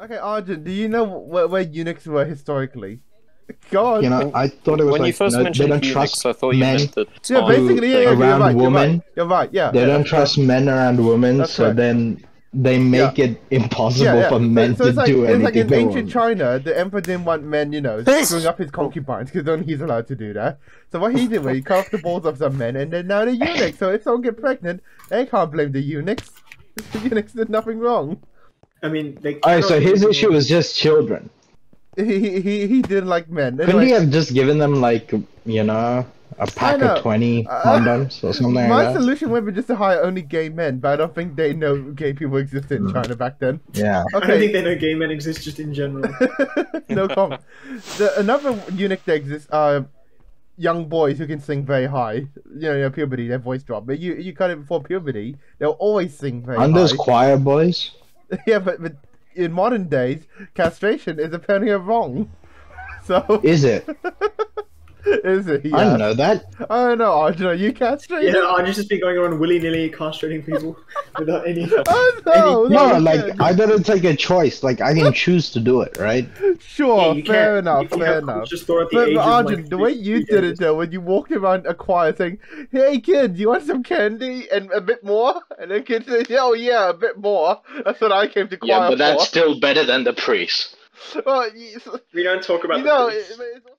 Okay, Arjun, do you know where eunuchs were historically? God. You know, I thought it was when like, you first mentioned they don't trust eunuchs, I thought you meant that. Yeah, basically, yeah, around women. You're right, yeah. They don't trust men around women, that's so right. Then they make it impossible for men so to like, do anything. It's like in ancient China, the emperor didn't want men, you know, screwing up his concubines, because only he's allowed to do that. So what he did was he cut off the balls of some men, and then now they're eunuchs. So if someone gets pregnant, they can't blame the eunuchs. The eunuchs did nothing wrong. I mean, they. Alright, so his issue was just children. He didn't like men. Couldn't he have just given them, like, you know, a pack of 20 condoms or something like that? My solution would be just to hire only gay men, but I don't think they know gay people existed in China back then. Yeah. Okay. I don't think they know gay men exist just in general. No comment. Another eunuch that exists are young boys who can sing very high. You know, puberty, their voice drop. But you cut it before puberty, they'll always sing very high. Aren't those choir boys? Yeah, but in modern days, castration is apparently wrong. So is it? Is it? Yeah. I don't know that. I don't know, Arjun. Are you castrated? Yeah, Arjun's just been going around willy-nilly castrating people without any. Oh no! Like I thought it's like a choice. Like I can choose to do it, right? Sure. Yeah, fair enough. Just throw at the but Arjun, like, the way you did it though, when you walked around a choir saying, "Hey kid, you want some candy and a bit more?" and the kid says, "Oh yeah, a bit more." That's what I came to choir for. Yeah, but that's still better than the priest. Well, we don't talk about. You know, the priest.